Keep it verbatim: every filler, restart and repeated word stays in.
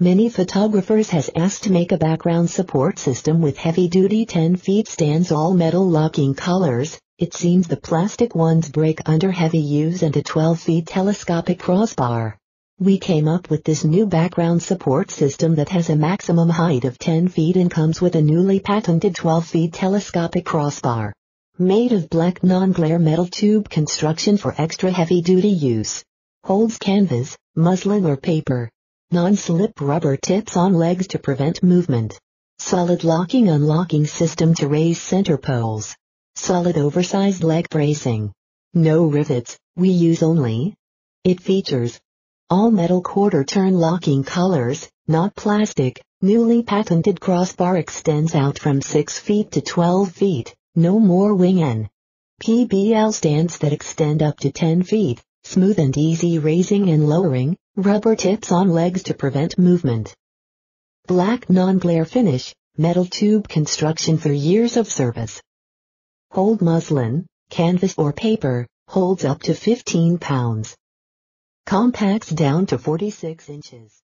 Many photographers has asked to make a background support system with heavy-duty ten feet stands all metal locking collars. It seems the plastic ones break under heavy use, and a twelve feet telescopic crossbar. We came up with this new background support system that has a maximum height of ten feet and comes with a newly patented twelve feet telescopic crossbar. Made of black non-glare metal tube construction for extra heavy-duty use. Holds canvas, muslin or paper. Non-slip rubber tips on legs to prevent movement. Solid locking unlocking system to raise center poles. Solid oversized leg bracing. No rivets, we use only. It features all metal quarter turn locking collars, not plastic. Newly patented crossbar extends out from six feet to twelve feet, no more wing and P B L stands that extend up to ten feet, smooth and easy raising and lowering. Rubber tips on legs to prevent movement. Black non-glare finish, metal tube construction for years of service. Hold muslin, canvas or paper, holds up to fifteen pounds. Compacts down to forty-six inches.